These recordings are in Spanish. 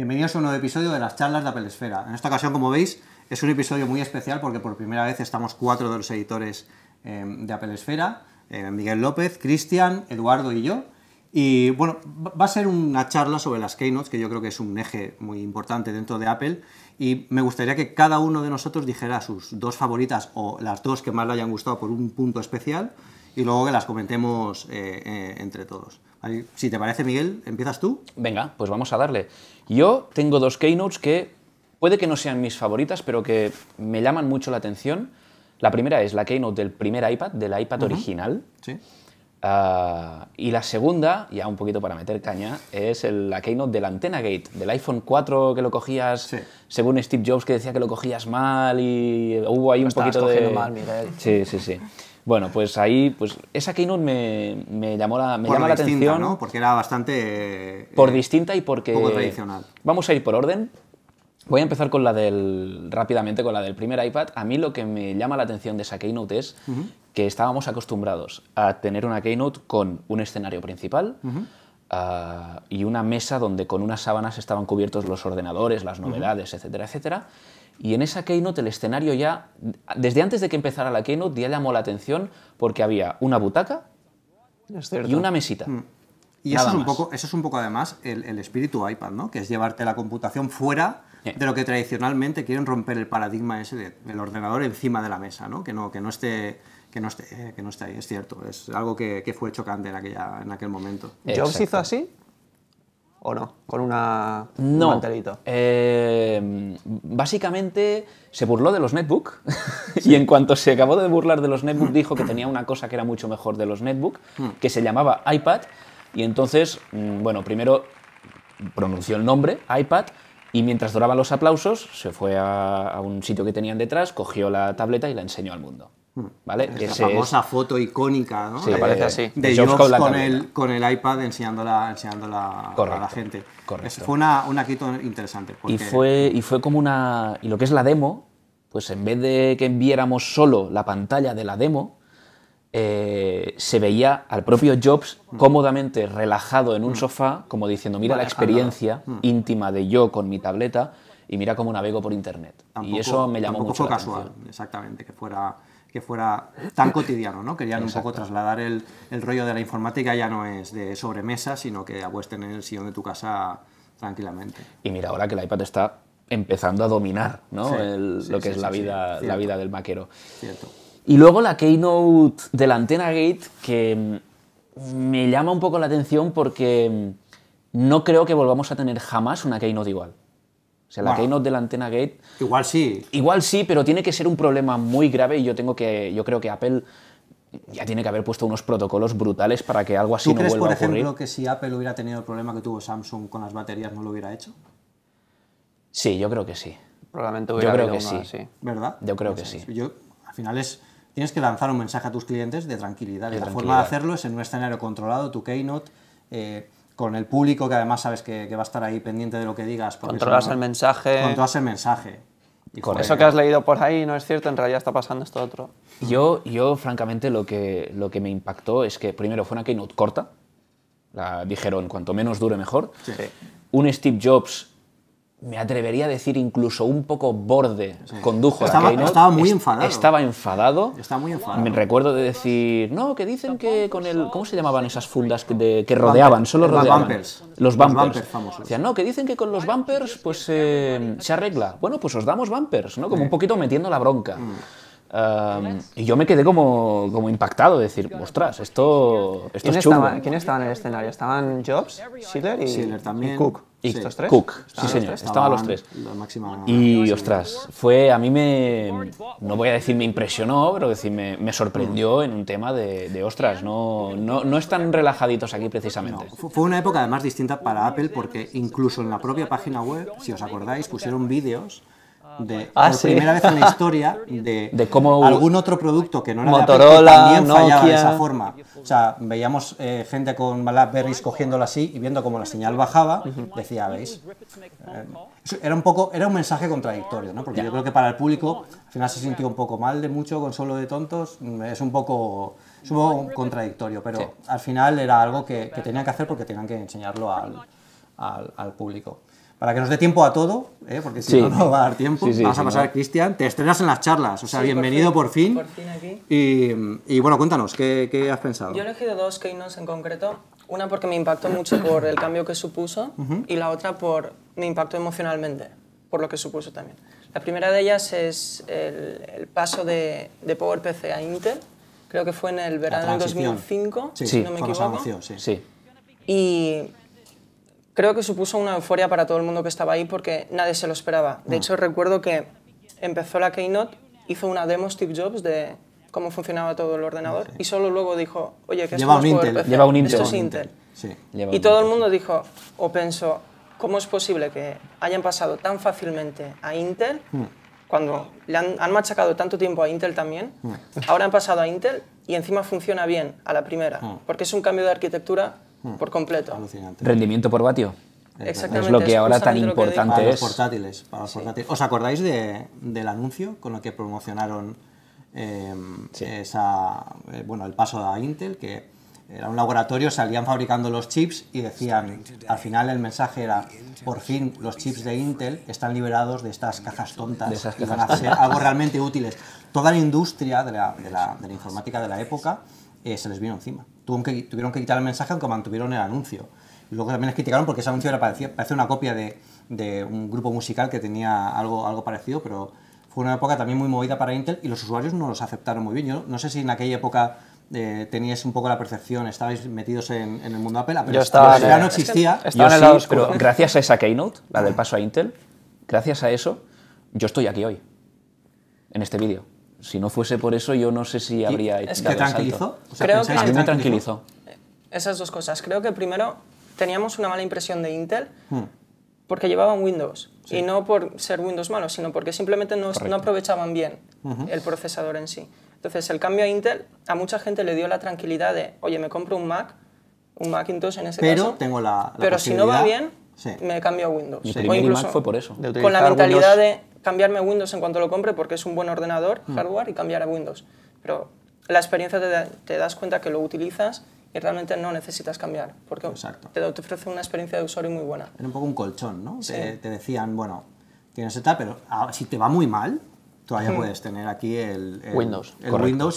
Bienvenidos a un nuevo episodio de las charlas de Applesfera. En esta ocasión, como veis, es un episodio muy especial porque por primera vez estamos cuatro de los editores de Applesfera, Miguel López, Cristian, Eduardo y yo. Y bueno, va a ser una charla sobre las Keynotes, que yo creo que es un eje muy importante dentro de Apple, y me gustaría que cada uno de nosotros dijera sus dos favoritas o las dos que más le hayan gustado por un punto especial, y luego que las comentemos entre todos. Si te parece, Miguel, ¿empiezas tú? Venga, pues vamos a darle. Yo tengo dos Keynotes que puede que no sean mis favoritas, pero que me llaman mucho la atención. La primera es la Keynote del primer iPad, del iPad original. Sí. Y la segunda, ya un poquito para meter caña, es la Keynote del Antennagate, del iPhone 4 que lo cogías, sí, según Steve Jobs, que decía que lo cogías mal y hubo ahí lo un poquito de... mal, Miguel. Sí, sí, sí. Bueno, pues ahí, pues esa Keynote me llama la atención, ¿no? Porque era bastante... por distinta y porque... poco tradicional. Vamos a ir por orden. Voy a empezar con la rápidamente con la del primer iPad. A mí lo que me llama la atención de esa Keynote es que estábamos acostumbrados a tener una Keynote con un escenario principal y una mesa donde con unas sábanas estaban cubiertos los ordenadores, las novedades, etcétera, etcétera. Y en esa Keynote el escenario ya, desde antes de que empezara la Keynote, ya llamó la atención porque había una butaca y una mesita. Y eso es un poco además el espíritu iPad, ¿no? Que es llevarte la computación fuera de lo que tradicionalmente quieren romper el paradigma ese del ordenador encima de la mesa, ¿no? Que no esté ahí, es cierto. Es algo que fue chocante en aquel momento. ¿Jobs hizo así? ¿O no? Con una... No. Un mantelito. Básicamente se burló de los netbook y en cuanto se acabó de burlar de los netbook dijo que tenía una cosa que era mucho mejor de los netbook, que se llamaba iPad, y entonces, bueno, primero pronunció el nombre, iPad, y mientras duraban los aplausos se fue a un sitio que tenían detrás, cogió la tableta y la enseñó al mundo. ¿Vale? Esa famosa foto icónica, ¿no? Sí, aparece así. De Jobs con el iPad enseñándola a la gente. Correcto. Fue una Keynote interesante. Porque... Y fue como una... Y lo que es la demo, pues en vez de que viéramos solo la pantalla de la demo, se veía al propio Jobs cómodamente relajado en un sofá, como diciendo, mira la experiencia íntima de yo con mi tableta y mira cómo navego por internet. Tampoco, y eso me llamó mucho la atención. Casual, exactamente, que fuera tan cotidiano, ¿no? Querían un poco trasladar el rollo de la informática, ya no es de sobremesa, sino que acuesten en el sillón de tu casa tranquilamente. Y mira, ahora que el iPad está empezando a dominar, ¿no? Sí, lo que es la vida del maquero. Cierto. Y luego la Keynote de la Antennagate, que me llama un poco la atención porque no creo que volvamos a tener jamás una Keynote igual. O sea, la Keynote de la Antennagate... Igual sí. Igual sí, pero tiene que ser un problema muy grave y yo creo que Apple ya tiene que haber puesto unos protocolos brutales para que algo así no vuelva a ocurrir. ¿Tú crees, por ejemplo, que si Apple hubiera tenido el problema que tuvo Samsung con las baterías no lo hubiera hecho? Sí, yo creo que sí. Probablemente hubiera habido uno así. ¿Verdad? Yo creo que sí. Yo, al final tienes que lanzar un mensaje a tus clientes de tranquilidad. Y la forma de hacerlo es en un escenario controlado, tu Keynote... con el público, que además sabes que va a estar ahí pendiente de lo que digas. Controlas el mensaje. Controlas el mensaje. Y con eso que has leído por ahí no es cierto, en realidad está pasando esto otro. Yo francamente, lo que me impactó es que, primero, fue una Keynote corta. Dijeron, cuanto menos dure, mejor. Sí. Un Steve Jobs, me atrevería a decir incluso un poco borde, condujo a la Keynote. Estaba muy enfadado. Me recuerdo de decir, no, que dicen que con el... ¿Cómo se llamaban esas fundas que rodeaban? Solo rodeaban. Bumpers. Los bumpers famosos. O sea, no, que dicen que con los bumpers pues se arregla. Bueno, pues os damos bumpers, ¿no? Como un poquito metiendo la bronca. Y yo me quedé como impactado, decir, ostras, esto es chungo. ¿Quién estaba en el escenario? Estaban Jobs, Schiller y Cook. ¿Y estos tres? Cook, sí señor, estaban los tres. Y ostras, fue, a mí me, no voy a decir me impresionó, pero decir, me sorprendió en un tema de ostras, no están relajaditos aquí precisamente. No, fue una época además distinta para Apple porque incluso en la propia página web, si os acordáis, pusieron vídeos primera vez en la historia de cómo algún otro producto que no era Motorola, de Apple, también Nokia fallaba de esa forma. O sea, veíamos gente con BlackBerrys cogiéndolo así y viendo cómo la señal bajaba, decía, ¿veis? Era un mensaje contradictorio, ¿no? Porque yo creo que para el público al final se sintió un poco mal de mucho, consuelo de tontos, es un poco contradictorio, pero al final era algo que tenían que hacer porque tenían que enseñarlo al público. para que nos dé tiempo a todo, porque si no, no va a dar tiempo. Vamos a pasar, Cristian. Te estrenas en las charlas, o sea, bienvenido por fin aquí. Y bueno, cuéntanos, ¿qué has pensado? Yo he elegido dos keynotes en concreto. Una porque me impactó mucho por el cambio que supuso y la otra por mi impacto emocionalmente, por lo que supuso también. La primera de ellas es el paso de PowerPC a Intel. Creo que fue en el verano del 2005, si no me equivoco. Y creo que supuso una euforia para todo el mundo que estaba ahí porque nadie se lo esperaba. De hecho, recuerdo que empezó la Keynote, hizo una demo Steve Jobs de cómo funcionaba todo el ordenador y solo luego dijo, oye, que esto es PowerPC, esto es Intel. Y todo el mundo dijo, o pensó, ¿cómo es posible que hayan pasado tan fácilmente a Intel cuando le han machacado tanto tiempo a Intel también? Ahora han pasado a Intel y encima funciona bien a la primera, porque es un cambio de arquitectura por completo. Alucinante. ¿Rendimiento por vatio? Exactamente. Es lo que ahora tan importante para los portátiles, ¿Os acordáis del anuncio con el que promocionaron el paso a Intel? Que era un laboratorio, salían fabricando los chips y decían, al final el mensaje era, por fin los chips de Intel están liberados de estas cajas tontas y van a ser algo realmente útiles. Toda la industria de la informática de la época se les vino encima. Tuvieron que quitar el mensaje, aunque mantuvieron el anuncio. Y luego también les criticaron porque ese anuncio parecía una copia de un grupo musical que tenía algo parecido, pero fue una época también muy movida para Intel y los usuarios no los aceptaron muy bien. Yo no sé si en aquella época teníais un poco la percepción, estabais metidos en el mundo Apple, pero ya no existía. Es que estaba en el lado oscuro. Pero gracias a esa Keynote, la del paso a Intel, gracias a eso, yo estoy aquí hoy, en este vídeo. Si no fuese por eso, yo no sé si habría hecho. ¿Te tranquilizó? O sea, creo que a mí me tranquilizó. Esas dos cosas. Creo que primero teníamos una mala impresión de Intel porque llevaban Windows. Y no por ser Windows malo, sino porque simplemente no aprovechaban bien el procesador en sí. Entonces, el cambio a Intel a mucha gente le dio la tranquilidad de, oye, me compro un Mac, un Macintosh en ese caso. Pero tengo la Pero si no va bien, me cambio a Windows. Mi primer Mac fue por eso. Con la mentalidad de cambiarme a Windows en cuanto lo compre porque es un buen ordenador, hardware, y cambiar a Windows. Pero la experiencia te das cuenta que lo utilizas y realmente no necesitas cambiar, porque te ofrece una experiencia de usuario muy buena. Era un poco un colchón, ¿no? Sí. Te decían, bueno, tienes esta, pero si te va muy mal, todavía puedes tener aquí el Windows,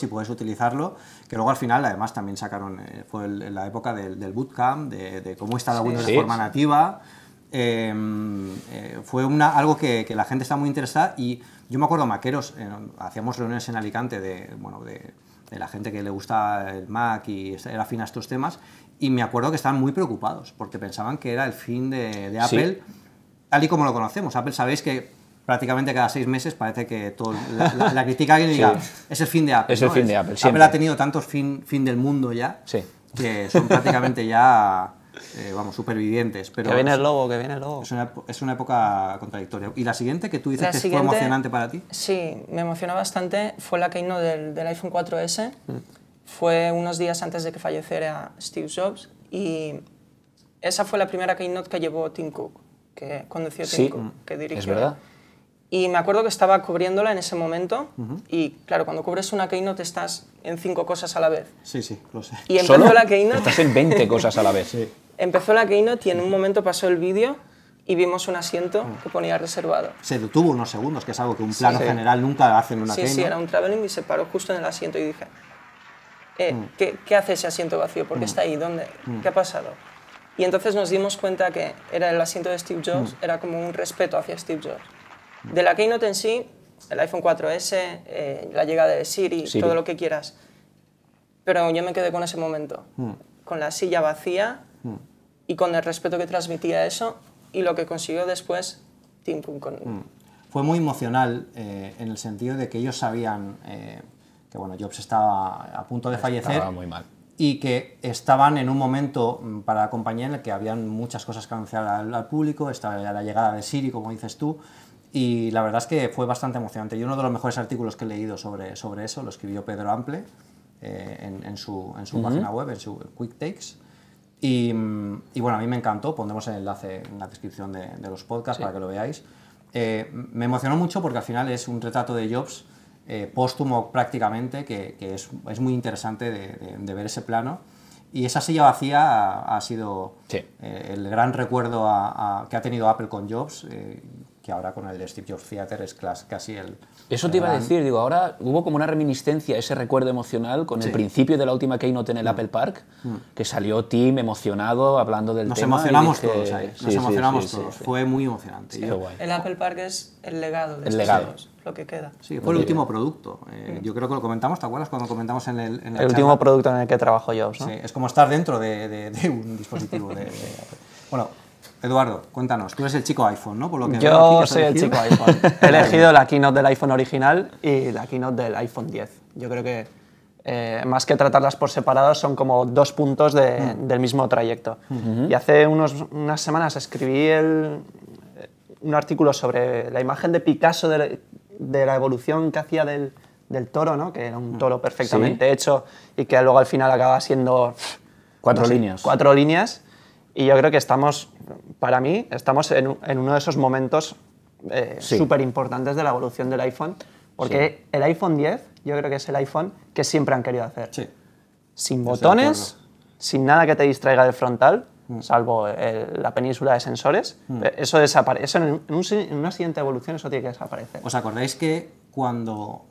y puedes utilizarlo, que luego al final además también sacaron, fue la época del Boot Camp, de cómo instala Windows de forma nativa. Fue algo que la gente está muy interesada y yo me acuerdo maqueros, hacíamos reuniones en Alicante de la gente que le gusta el Mac y era afín a estos temas y me acuerdo que estaban muy preocupados porque pensaban que era el fin de Apple tal y como lo conocemos. Apple, sabéis que prácticamente cada 6 meses parece que la critica alguien y diga es el fin de Apple. Es el fin de Apple, siempre. Apple ha tenido tantos fin del mundo ya que son prácticamente ya... supervivientes. Pero que viene el lobo, que viene el lobo. Es una época contradictoria. ¿Y la siguiente que tú dices que fue emocionante para ti? Sí, me emocionó bastante. Fue la keynote del iPhone 4S. Fue unos días antes de que falleciera Steve Jobs. Y esa fue la primera keynote que llevó Tim Cook, que condució Tim Cook, que dirigió. Es verdad. Y me acuerdo que estaba cubriéndola en ese momento y, claro, cuando cubres una Keynote estás en 5 cosas a la vez. Sí, lo sé. Y empezó la Keynote... Estás en 20 cosas a la vez. Empezó la Keynote y en un momento pasó el vídeo y vimos un asiento que ponía reservado. Se detuvo unos segundos, que es algo que un plano general nunca hacen en una Keynote. Sí, era un traveling y se paró justo en el asiento y dije, ¿qué hace ese asiento vacío? ¿Por qué está ahí? ¿Dónde? ¿Qué ha pasado? Y entonces nos dimos cuenta que era el asiento de Steve Jobs, era como un respeto hacia Steve Jobs. De la Keynote en sí, el iPhone 4S, la llegada de Siri, todo lo que quieras. Pero yo me quedé con ese momento, con la silla vacía y con el respeto que transmitía eso y lo que consiguió después Tim Cook. Fue muy emocional en el sentido de que ellos sabían que Jobs estaba a punto de fallecer. Estaba muy mal. Y que estaban en un momento para la compañía en el que habían muchas cosas que anunciar al público, estaba la llegada de Siri, como dices tú. Y la verdad es que fue bastante emocionante. Y uno de los mejores artículos que he leído sobre eso lo escribió Pedro Ample en su página web, en su Quick Takes. Y bueno, a mí me encantó. Pondremos el enlace en la descripción de los podcasts para que lo veáis. Me emocionó mucho porque al final es un retrato de Jobs póstumo prácticamente, que es muy interesante de ver ese plano. Y esa silla vacía ha sido el gran recuerdo que ha tenido Apple con Jobs, que ahora con el de Steve Jobs Theater es casi el... Eso te iba a decir, digo, ahora hubo como una reminiscencia, ese recuerdo emocional con el principio de la última Keynote en el Apple Park, que salió Tim emocionado hablando del tema. Nos emocionamos todos ahí, nos emocionamos todos, fue muy emocionante. Sí, el Apple Park es el legado de estos años, lo que queda. Sí, fue el último producto. Yo creo que lo comentamos, ¿te acuerdas cuando comentamos en el... En la el último producto en el que trabajo Jobs, ¿no? Sí, es como estar dentro de un dispositivo de Apple. Bueno, Eduardo, cuéntanos, tú eres el chico iPhone, ¿no? Por lo que yo soy el chico iPhone. He elegido la keynote del iPhone original y la keynote del iPhone X. Yo creo que más que tratarlas por separadas son como dos puntos del mismo trayecto. Y hace unas semanas escribí un artículo sobre la imagen de Picasso de la evolución que hacía del toro, ¿no? Que era un toro perfectamente hecho y que luego al final acaba siendo... Cuatro líneas. Y yo creo que para mí, estamos en uno de esos momentos súper importantes de la evolución del iPhone, porque el iPhone X yo creo que es el iPhone que siempre han querido hacer. Sí. Sin botones, sin nada que te distraiga del frontal, salvo la península de sensores. Eso desaparece. En una siguiente evolución eso tiene que desaparecer. ¿Os acordáis que cuando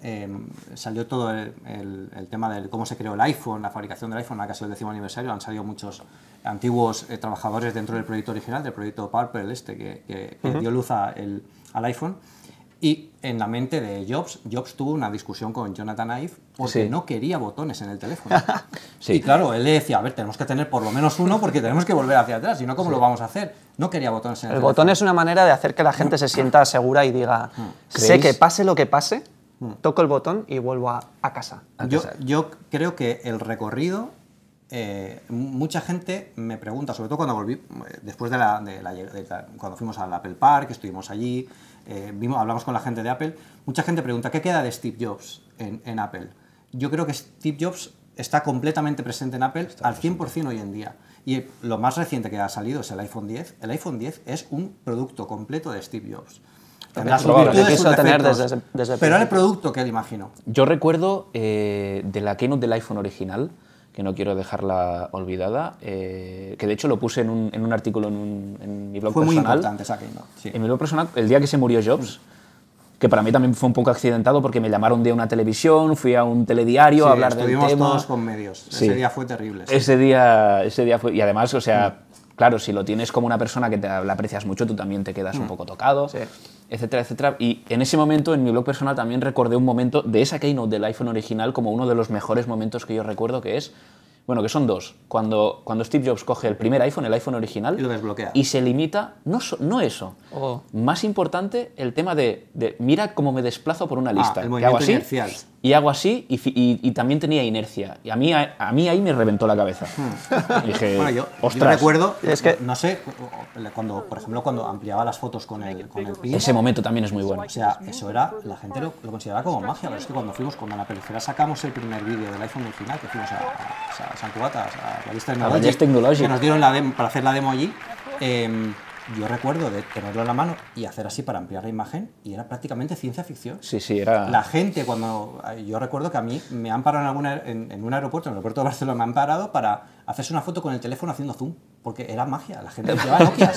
salió todo el tema de cómo se creó el iPhone, la fabricación del iPhone, casi el 10º aniversario, han salido muchos antiguos trabajadores dentro del proyecto original, del proyecto Purple que dio luz al iPhone? Y en la mente de Jobs tuvo una discusión con Jonathan Ive porque no quería botones en el teléfono. Y claro, él le decía, a ver, tenemos que tener por lo menos uno porque tenemos que volver hacia atrás, si no, ¿cómo lo vamos a hacer? No quería botones en el teléfono. El botón es una manera de hacer que la gente se sienta segura y diga, sé que pase lo que pase, toco el botón y vuelvo a casa. Yo creo que el recorrido... mucha gente me pregunta, sobre todo cuando volví, después cuando fuimos al Apple Park, estuvimos allí, hablamos con la gente de Apple, mucha gente pregunta, ¿qué queda de Steve Jobs en Apple? Yo creo que Steve Jobs está completamente presente en Apple al 100% hoy en día. Y lo más reciente que ha salido es el iPhone X. El iPhone X es un producto completo de Steve Jobs. Pero era el producto que él imaginó. Yo recuerdo de la keynote del iPhone original, que no quiero dejarla olvidada, que de hecho lo puse en un artículo en mi blog personal. Fue muy importante esa keynote. Sí. En mi blog personal, el día que se murió Jobs, que para mí también fue un poco accidentado porque me llamaron un día a una televisión, fui a un telediario a hablar del tema. Estuvimos todos con medios. Ese día fue terrible. Sí. Ese día fue... Y además, o sea, claro, si lo tienes como una persona que la aprecias mucho, tú también te quedas un poco tocado, etcétera, etcétera. Y en ese momento, en mi blog personal, también recordé un momento de esa keynote del iPhone original como uno de los mejores momentos que yo recuerdo, que son dos. Cuando Steve Jobs coge el primer iPhone, el iPhone original, y lo desbloquea. Y se limita, más importante, el tema de mira cómo me desplazo por una lista. El movimiento inercial. Y hago así, y también tenía inercia. Y a mí ahí me reventó la cabeza. Y dije, bueno, yo recuerdo, no sé, por ejemplo, cuando ampliaba las fotos con el pin. Ese momento también es muy bueno. O sea, eso era, la gente lo consideraba como magia, pero es que cuando fuimos, cuando en Applesfera sacamos el primer vídeo del iPhone original, que fuimos a San Cubatas, a la lista tecnológica, que nos dieron para hacer la demo allí, yo recuerdo de tenerlo en la mano y hacer así para ampliar la imagen, y era prácticamente ciencia ficción. Era... La gente cuando... Yo recuerdo que a mí me han parado en un aeropuerto, en el aeropuerto de Barcelona, me han parado para hacerse una foto con el teléfono haciendo zoom, porque era magia, la gente llevaba Nokia.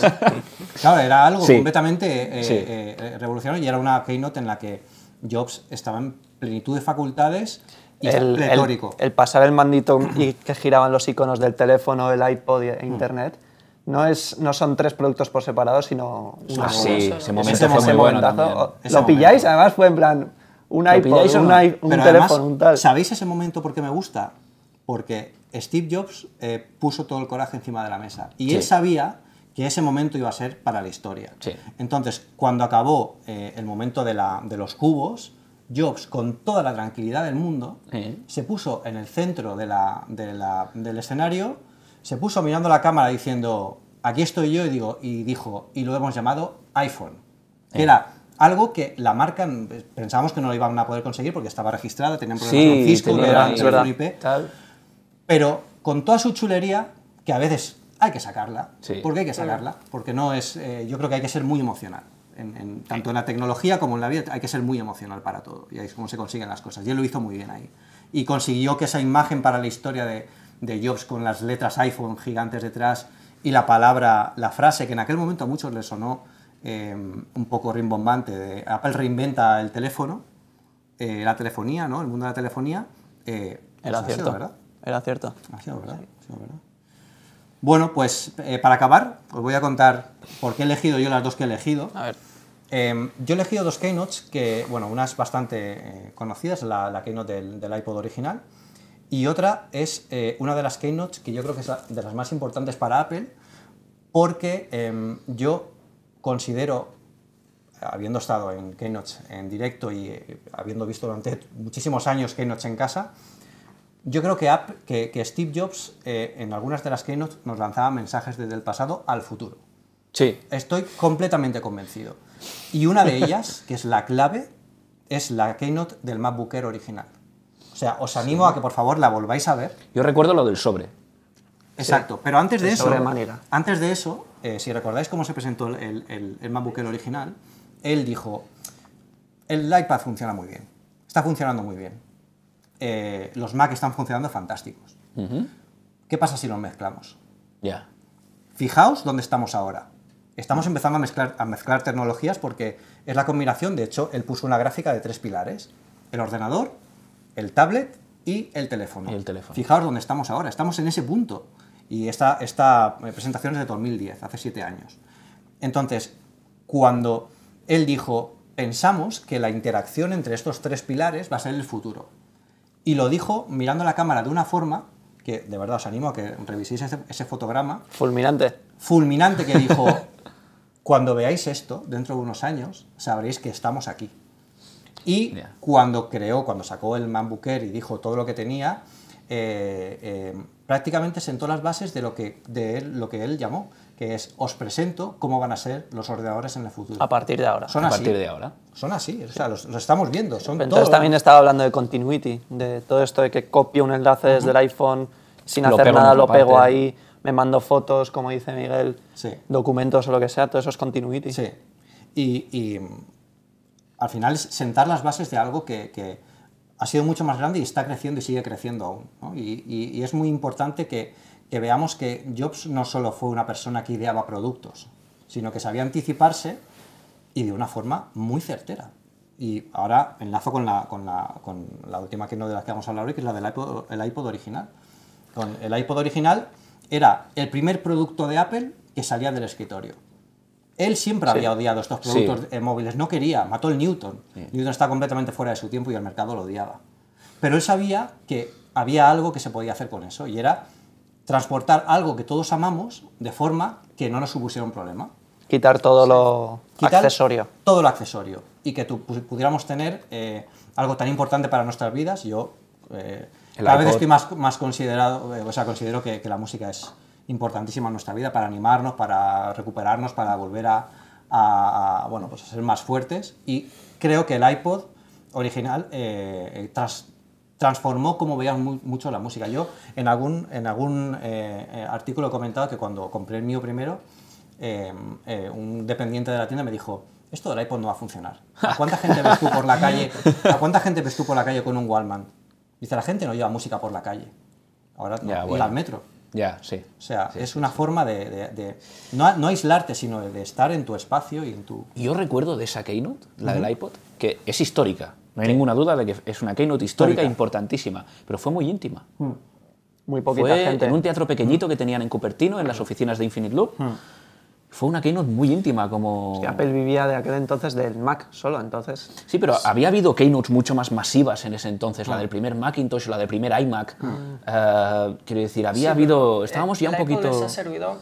Claro, era algo completamente revolucionario, y era una keynote en la que Jobs estaba en plenitud de facultades. El pasar el mandito y que giraban los iconos del teléfono, el iPod e Internet, no son tres productos por separado, sino uno. Ese momento fue muy bueno también. ¿Lo pilláis? Además fue en plan, un iPod, un teléfono, un tal. ¿Sabéis ese momento por qué me gusta? Porque Steve Jobs puso todo el coraje encima de la mesa. Y él sabía que ese momento iba a ser para la historia. Entonces, cuando acabó el momento de los cubos, Jobs, con toda la tranquilidad del mundo, se puso en el centro del escenario, se puso mirando la cámara diciendo, aquí estoy yo, y lo hemos llamado iPhone. Que era algo que la marca, pensábamos que no lo iban a poder conseguir porque estaba registrada, tenían problemas con Cisco, que eran teléfono IP, pero con toda su chulería, que a veces hay que sacarla, porque hay que sacarla, porque no es, yo creo que hay que ser muy emocional. Tanto en la tecnología como en la vida hay que ser muy emocional para todo, y ahí es como se consiguen las cosas, y él lo hizo muy bien ahí, y consiguió que esa imagen para la historia de Jobs con las letras iPhone gigantes detrás y la palabra, la frase que en aquel momento a muchos les sonó un poco rimbombante, de Apple reinventa el teléfono, la telefonía, ¿no? El mundo de la telefonía. Era pues, cierto, ¿verdad? Era cierto. Ha sido verdad. Sí. Ha sido verdad. Bueno, pues para acabar, os voy a contar por qué he elegido yo las dos que he elegido. A ver. Yo he elegido dos keynotes que, bueno, una es bastante conocida, es la keynote del iPod original, y otra es una de las keynotes que yo creo que es de las más importantes para Apple, porque yo considero, habiendo estado en keynotes en directo y habiendo visto durante muchísimos años keynotes en casa, yo creo que Steve Jobs en algunas de las keynotes nos lanzaba mensajes desde el pasado al futuro. Sí. Estoy completamente convencido. Y una de ellas, que es la clave, es la keynote del MacBook Air original. O sea, os animo, sí, a que por favor la volváis a ver. Yo recuerdo lo del sobre. Exacto, sí, pero antes de eso, si recordáis cómo se presentó el MacBook Air original, él dijo, el iPad funciona muy bien, está funcionando muy bien, los Mac están funcionando fantásticos. Uh-huh. ¿Qué pasa si los mezclamos? Ya. Yeah. Fijaos dónde estamos ahora. Estamos empezando a mezclar tecnologías porque es la combinación. De hecho, él puso una gráfica de 3 pilares. El ordenador, el tablet y el teléfono. Y el teléfono. Fijaos dónde estamos ahora. Estamos en ese punto. Y esta presentación es de 2010, hace 7 años. Entonces, cuando él dijo, pensamos que la interacción entre estos 3 pilares va a ser el futuro. Y lo dijo mirando la cámara de una forma que de verdad os animo a que reviséis ese fotograma. Fulminante. Fulminante, que dijo... Cuando veáis esto, dentro de unos años, sabréis que estamos aquí. Y yeah, cuando sacó el MacBook Air y dijo todo lo que tenía, prácticamente sentó las bases de lo que él llamó, que es, os presento cómo van a ser los ordenadores en el futuro. A partir de ahora. Son a así. Partir de ahora. Son así, o sea, los estamos viendo. Son entonces todo... también estaba hablando de continuity, de todo esto de que copio un enlace desde el iPhone sin hacer nada, lo pego ahí... Me mando fotos, como dice Miguel, sí, documentos o lo que sea, todo eso es continuity. Sí, y al final es sentar las bases de algo que ha sido mucho más grande y está creciendo y sigue creciendo aún, ¿no? Y es muy importante que veamos que Jobs no solo fue una persona que ideaba productos, sino que sabía anticiparse y de una forma muy certera. Y ahora enlazo con la última que no de la que vamos a hablar hoy, que es la del iPod original. Con el iPod original... Era el primer producto de Apple que salía del escritorio. Él siempre había odiado estos productos móviles, no quería, mató el Newton. Sí. Newton está completamente fuera de su tiempo y el mercado lo odiaba. Pero él sabía que había algo que se podía hacer con eso, y era transportar algo que todos amamos de forma que no nos supusiera un problema. Quitar todo lo accesorio. Todo lo accesorio. Y que pudiéramos tener algo tan importante para nuestras vidas. Yo... Cada vez estoy más considerado, o sea, considero que la música es importantísima en nuestra vida para animarnos, para recuperarnos, para volver bueno, pues a ser más fuertes. Y creo que el iPod original transformó como veías mucho la música. Yo en algún artículo he comentado que cuando compré el mío primero, un dependiente de la tienda me dijo... Esto del iPod no va a funcionar. ¿A cuánta gente ves tú por la calle con un Walkman? Dice, la gente no lleva música por la calle. Ahora no, bueno, ir al metro. Ya, sí. O sea, sí, es una forma de no aislarte, sino de estar en tu espacio y en tu... Yo recuerdo de esa keynote, la del iPod, que es histórica. No hay ninguna duda de que es una keynote histórica, importantísima, pero fue muy íntima. Muy poquita gente. En un teatro pequeñito que tenían en Cupertino, en las oficinas de Infinite Loop. Fue una keynote muy íntima, como... Es que Apple vivía de aquel entonces del Mac solo, entonces... Sí, pero había habido keynotes mucho más masivas en ese entonces, la del primer Macintosh, la del primer iMac. Quiero decir, había habido... Estábamos ya un poquito... Apple les ha servido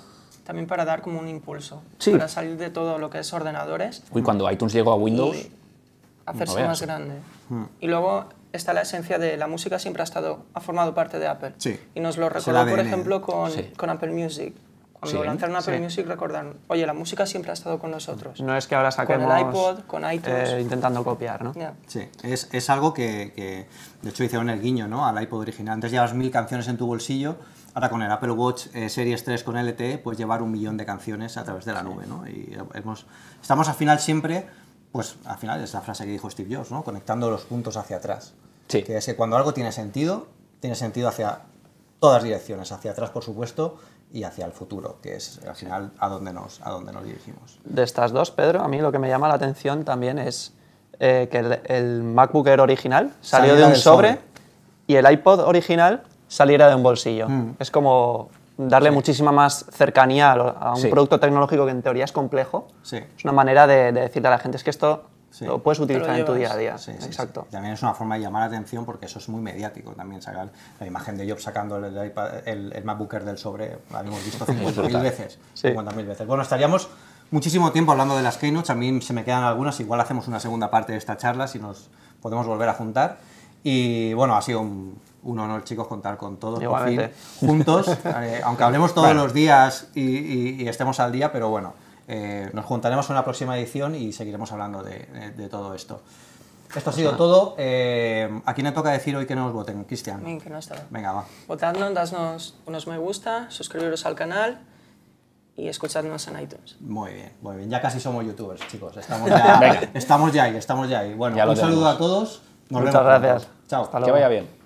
también para dar como un impulso, para salir de todo lo que es ordenadores. Y cuando iTunes llegó a Windows... Y hacerse más grande. Y luego está la esencia de la música, siempre ha formado parte de Apple. Sí. Y nos lo recordó, por ejemplo, con Apple Music. Cuando lanzaron Apple Music recordaron, oye, la música siempre ha estado con nosotros. No es que ahora saquemos... Con el iPod, con iTunes... intentando copiar, ¿no? Yeah. Sí, es algo que... De hecho hicieron el guiño, ¿no?, al iPod original. Antes llevabas 1000 canciones en tu bolsillo, ahora con el Apple Watch Series 3 con LTE puedes llevar 1.000.000 de canciones a través de la nube, ¿no? Y estamos al final siempre, pues al final es la frase que dijo Steve Jobs, ¿no?, conectando los puntos hacia atrás. Sí. Que es que cuando algo tiene sentido hacia... todas direcciones, hacia atrás, por supuesto, y hacia el futuro, que es al final a donde nos dirigimos. De estas dos, Pedro, a mí lo que me llama la atención también es que el MacBook Air original salió de un sobre y el iPod original saliera de un bolsillo. Es como darle muchísima más cercanía a un producto tecnológico que en teoría es complejo. Es una manera de decirle a la gente, es que esto lo puedes utilizar en tu día a día. Exacto. También es una forma de llamar la atención porque eso es muy mediático también, sacar la imagen de Jobs sacando el MacBook Air del sobre, la hemos visto 50.000 veces. Bueno, estaríamos muchísimo tiempo hablando de las Keynotes, a mí se me quedan algunas, igual hacemos una segunda parte de esta charla si nos podemos volver a juntar. Y bueno, ha sido un honor, chicos, contar con todos por fin, juntos, aunque hablemos todos los días y estemos al día, pero bueno, nos juntaremos en una próxima edición y seguiremos hablando de todo esto. Esto ha sido todo. ¿A quién le toca decir hoy que nos voten? Cristian. Que no está. Venga, va. Votadnos, dadnos unos me gusta, suscribiros al canal y escuchadnos en iTunes. Muy bien, muy bien. Ya casi somos youtubers, chicos. Estamos ya ahí. Bueno, ya un saludo a todos. Muchas gracias. Chao. Que vaya bien.